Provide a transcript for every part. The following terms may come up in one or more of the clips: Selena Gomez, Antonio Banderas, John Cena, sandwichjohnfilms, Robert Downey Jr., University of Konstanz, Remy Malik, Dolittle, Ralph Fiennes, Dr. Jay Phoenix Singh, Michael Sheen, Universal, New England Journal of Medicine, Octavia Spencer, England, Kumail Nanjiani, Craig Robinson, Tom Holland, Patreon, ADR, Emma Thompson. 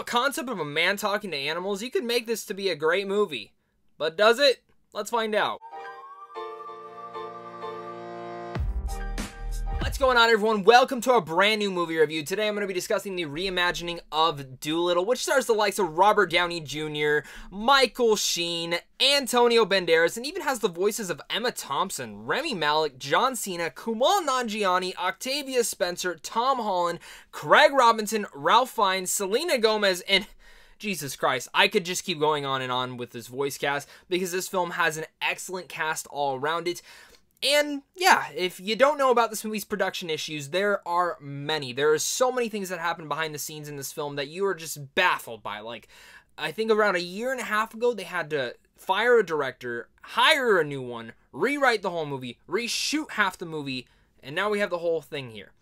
the concept of a man talking to animals, you could make this to be a great movie. But does it? Let's find out. What's going on, everyone? Welcome to a brand new movie review. Today I'm going to be discussing the reimagining of Dolittle, which stars the likes of Robert Downey Jr., Michael Sheen, Antonio Banderas, and even has the voices of Emma Thompson, Remy Malik, John Cena, Kumail Nanjiani, Octavia Spencer, Tom Holland, Craig Robinson, Ralph Fiennes, Selena Gomez, and Jesus Christ, I could just keep going on and on with this voice cast because this film has an excellent cast all around it. And yeah, if you don't know about this movie's production issues, there are many. There are so many things that happen behind the scenes in this film that you are just baffled by. Like, I think around a year and a half ago, they had to fire a director, hire a new one, rewrite the whole movie, reshoot half the movie, and now we have the whole thing here.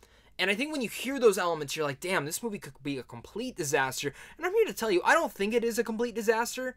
And I think when you hear those elements, you're like, damn, this movie could be a complete disaster. And I'm here to tell you, I don't think it is a complete disaster,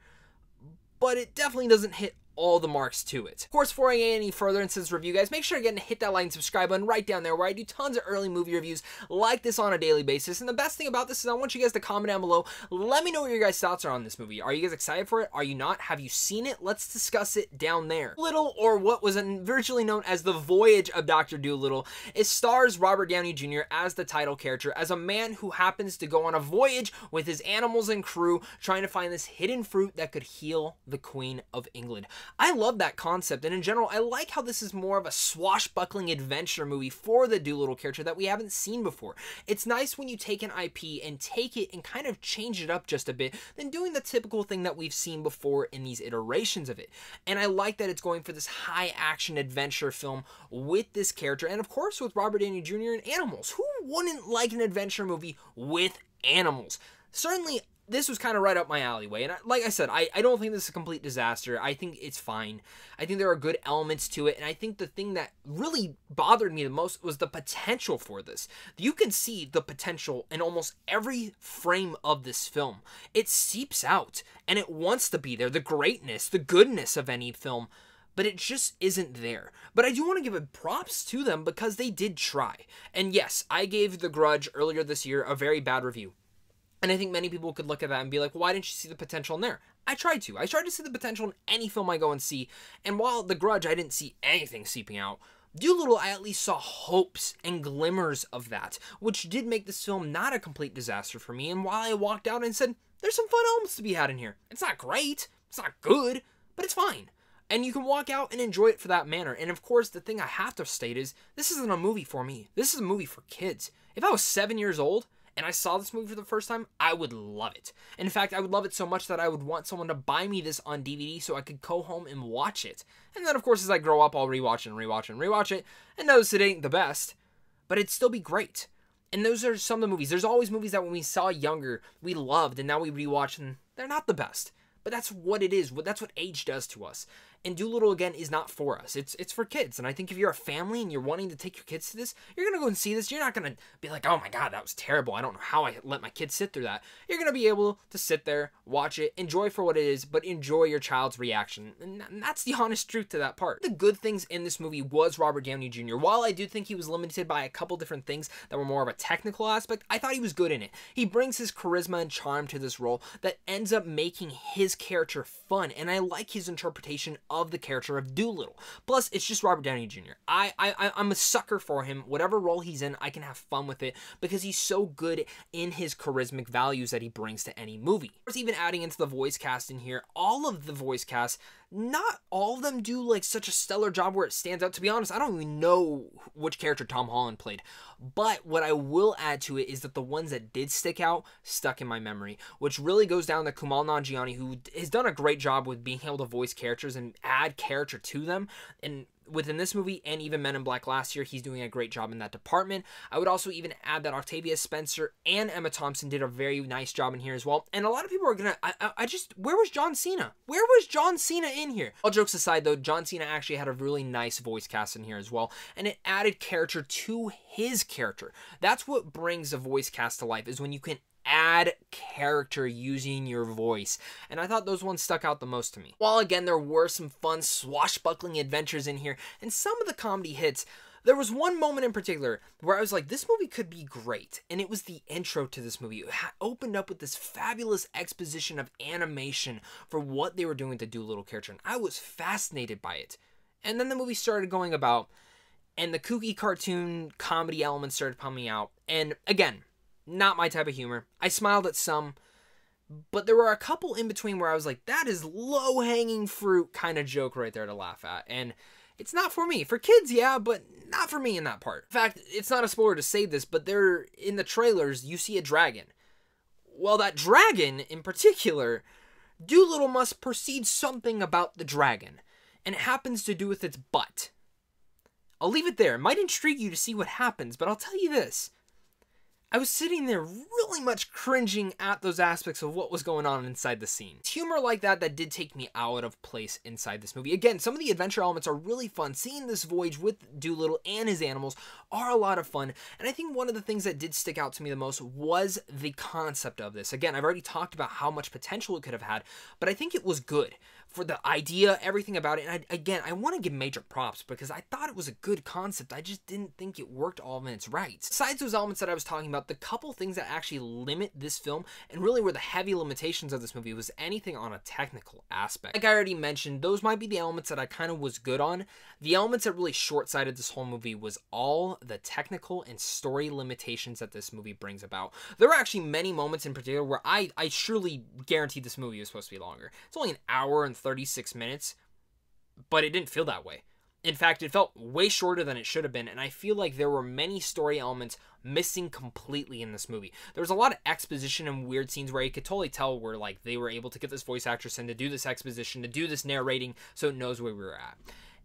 but it definitely doesn't hit all the marks to it. Of course, before I get any further into this review, guys, make sure again to hit that like and subscribe button right down there where I do tons of early movie reviews like this on a daily basis. And the best thing about this is I want you guys to comment down below. Let me know what your guys' thoughts are on this movie. Are you guys excited for it? Are you not? Have you seen it? Let's discuss it down there. Dolittle, or what was originally known as The Voyage of Dr. Dolittle, it stars Robert Downey Jr. as the title character, as a man who happens to go on a voyage with his animals and crew trying to find this hidden fruit that could heal the Queen of England. I love that concept, and in general, I like how this is more of a swashbuckling adventure movie for the Dolittle character that we haven't seen before. It's nice when you take an IP and take it and kind of change it up just a bit than doing the typical thing that we've seen before in these iterations of it. And I like that it's going for this high action adventure film with this character, and of course with Robert Downey Jr. and animals. Who wouldn't like an adventure movie with animals? Certainly, this was kind of right up my alleyway. And like I said, I don't think this is a complete disaster. I think it's fine. I think there are good elements to it. And I think the thing that really bothered me the most was the potential for this. You can see the potential in almost every frame of this film. It seeps out and it wants to be there. The greatness, the goodness of any film. But it just isn't there. But I do want to give it props to them because they did try. And yes, I gave The Grudge earlier this year a very bad review. And I think many people could look at that and be like, why didn't you see the potential in there? I tried to. I tried to see the potential in any film I go and see. And while The Grudge, I didn't see anything seeping out, Dolittle, I at least saw hopes and glimmers of that, which did make this film not a complete disaster for me. And while I walked out and said, there's some fun elements to be had in here. It's not great. It's not good, but it's fine. And you can walk out and enjoy it for that manner. And of course, the thing I have to state is, this isn't a movie for me. This is a movie for kids. If I was 7 years old and I saw this movie for the first time, I would love it. In fact, I would love it so much that I would want someone to buy me this on DVD so I could go home and watch it. And then, of course, as I grow up, I'll rewatch and rewatch and rewatch it and notice it ain't the best, but it'd still be great. And those are some of the movies. There's always movies that when we saw younger, we loved, and now we rewatch, and they're not the best. But that's what it is. That's what age does to us. And Dolittle, again, is not for us. It's for kids. And I think if you're a family and you're wanting to take your kids to this, you're going to go and see this. You're not going to be like, oh my God, that was terrible. I don't know how I let my kids sit through that. You're going to be able to sit there, watch it, enjoy for what it is, but enjoy your child's reaction. And that's the honest truth to that part. The good things in this movie was Robert Downey Jr. While I do think he was limited by a couple different things that were more of a technical aspect, I thought he was good in it. He brings his charisma and charm to this role that ends up making his character fun. And I like his interpretation of the character of Dolittle. Plus, it's just Robert Downey Jr. I'm a sucker for him. Whatever role he's in, I can have fun with it because he's so good in his charismatic values that he brings to any movie. Of course, even adding into the voice cast in here, all of the voice cast, not all of them do like such a stellar job where it stands out. To be honest, I don't even know which character Tom Holland played. But what I will add to it is that the ones that did stick out stuck in my memory, which really goes down to Kumail Nanjiani, who has done a great job with being able to voice characters and add character to them. And within this movie and even Men in Black last year, he's doing a great job in that department. I would also even add that Octavia Spencer and Emma Thompson did a very nice job in here as well. And a lot of people are gonna, where was John Cena? Where was John Cena in here? All jokes aside though, John Cena actually had a really nice voice cast in here as well. And it added character to his character. That's what brings a voice cast to life, is when you can add character using your voice. And I thought those ones stuck out the most to me. While again, there were some fun swashbuckling adventures in here and some of the comedy hits, There was one moment in particular where I was like, this movie could be great, and it was the intro to this movie. It opened up with this fabulous exposition of animation for what they were doing with the Dolittle character, and I was fascinated by it. And then the movie started going about, and the kooky cartoon comedy elements started pumping out, and again, not my type of humor. I smiled at some, but there were a couple in between where I was like, that is low-hanging fruit kind of joke right there to laugh at, and it's not for me. For kids, yeah, but not for me in that part. In fact, it's not a spoiler to say this, but there, in the trailers, you see a dragon. Well, that dragon, in particular, Dolittle must perceive something about the dragon, and it happens to do with its butt. I'll leave it there. It might intrigue you to see what happens, but I'll tell you this. I was sitting there really much cringing at those aspects of what was going on inside the scene. It's humor like that did take me out of place inside this movie. Again, some of the adventure elements are really fun. Seeing this voyage with Dolittle and his animals are a lot of fun. And I think one of the things that did stick out to me the most was the concept of this. Again, I've already talked about how much potential it could have had, but I think it was good for the idea, everything about it. And I want to give major props because I thought it was a good concept. I just didn't think it worked all in its rights. Besides those elements that I was talking about, the couple things that actually limit this film and really were the heavy limitations of this movie was anything on a technical aspect. Like I already mentioned, those might be the elements that I kind of was good on. The elements that really short-sighted this whole movie was all the technical and story limitations that this movie brings about. There were actually many moments in particular where I surely guaranteed this movie was supposed to be longer. It's only an hour and 36 minutes, but it didn't feel that way. In fact, it felt way shorter than it should have been, and I feel like there were many story elements missing completely in this movie. There was a lot of exposition and weird scenes where you could totally tell where like they were able to get this voice actress in to do this exposition, to do this narrating, so it knows where we were at.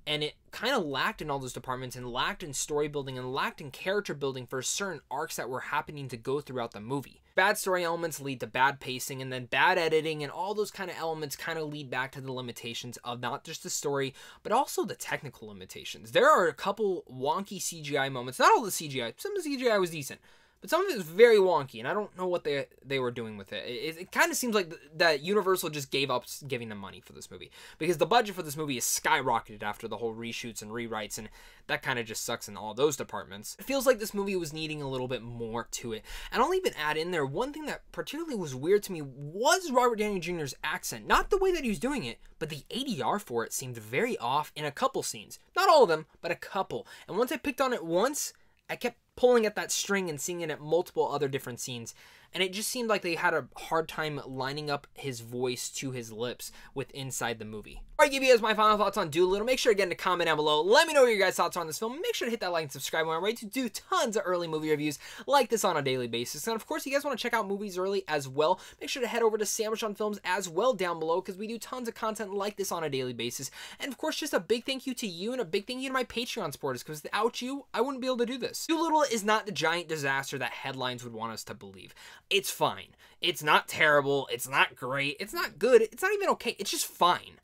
And it kind of lacked in all those departments and lacked in story building and lacked in character building for certain arcs that were happening to go throughout the movie. Bad story elements lead to bad pacing, and then bad editing and all those kind of elements kind of lead back to the limitations of not just the story, but also the technical limitations. There are a couple wonky CGI moments. Not all the CGI. Some of the CGI was decent, but some of it was very wonky, and I don't know what they were doing with it. It kind of seems like that Universal just gave up giving them money for this movie, because the budget for this movie is skyrocketed after the whole reshoots and rewrites, and that kind of just sucks in all those departments. It feels like this movie was needing a little bit more to it. And I'll even add in there, one thing that particularly was weird to me was Robert Downey Jr.'s accent. Not the way that he was doing it, but the ADR for it seemed very off in a couple scenes. Not all of them, but a couple. And once I picked on it once, I kept pulling at that string and seeing it at multiple other different scenes, and it just seemed like they had a hard time lining up his voice to his lips with inside the movie. Alright, give you guys my final thoughts on Dolittle. Make sure to get in a comment down below. Let me know what your guys' thoughts are on this film. Make sure to hit that like and subscribe when I'm ready to do tons of early movie reviews like this on a daily basis. And of course, you guys want to check out movies early as well. Make sure to head over to Sandwich on Films as well down below, because we do tons of content like this on a daily basis. And of course, just a big thank you to you and a big thank you to my Patreon supporters, because without you, I wouldn't be able to do this. Dolittle is not the giant disaster that headlines would want us to believe. It's fine. It's not terrible. It's not great. It's not good. It's not even okay. It's just fine.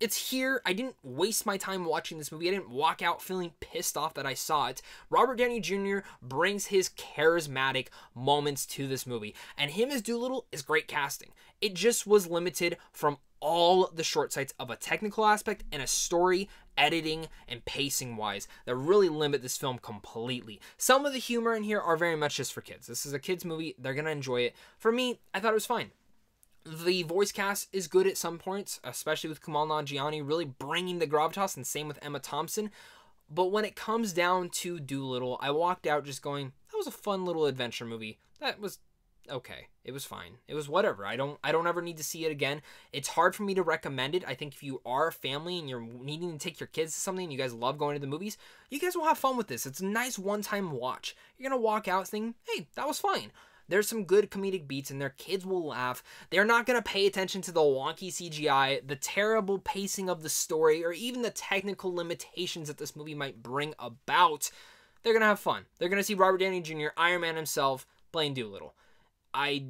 It's here. I didn't waste my time watching this movie. I didn't walk out feeling pissed off that I saw it. Robert Downey Jr. brings his charismatic moments to this movie, and him as Dolittle is great casting. It just was limited from all the short sights of a technical aspect and a story, editing, and pacing wise that really limit this film completely. Some of the humor in here are very much just for kids. This is a kids movie. They're going to enjoy it. For me, I thought it was fine. The voice cast is good at some points, especially with Kumail Nanjiani really bringing the gravitas, and same with Emma Thompson. But when it comes down to Dolittle, I walked out just going, that was a fun little adventure movie. That was okay. It was fine. It was whatever. I don't ever need to see it again. It's hard for me to recommend it. I think if you are a family and you're needing to take your kids to something and you guys love going to the movies, you guys will have fun with this. It's a nice one-time watch. You're going to walk out thinking, hey, that was fine. There's some good comedic beats in there. Kids will laugh. They're not going to pay attention to the wonky CGI, the terrible pacing of the story, or even the technical limitations that this movie might bring about. They're going to have fun. They're going to see Robert Downey Jr., Iron Man himself, playing Dolittle. I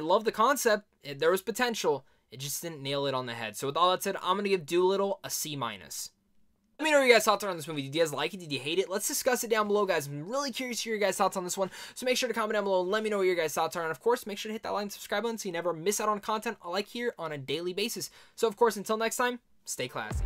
love the concept. There was potential. It just didn't nail it on the head. So with all that said, I'm going to give Dolittle a C-. Let me know your guys' thoughts on this movie. Did you guys like it? Did you hate it? Let's discuss it down below, guys. I'm really curious to hear your guys' thoughts on this one. So make sure to comment down below and let me know what your guys' thoughts are. And of course, make sure to hit that like and subscribe button so you never miss out on content I like here on a daily basis. So of course, until next time, stay classy.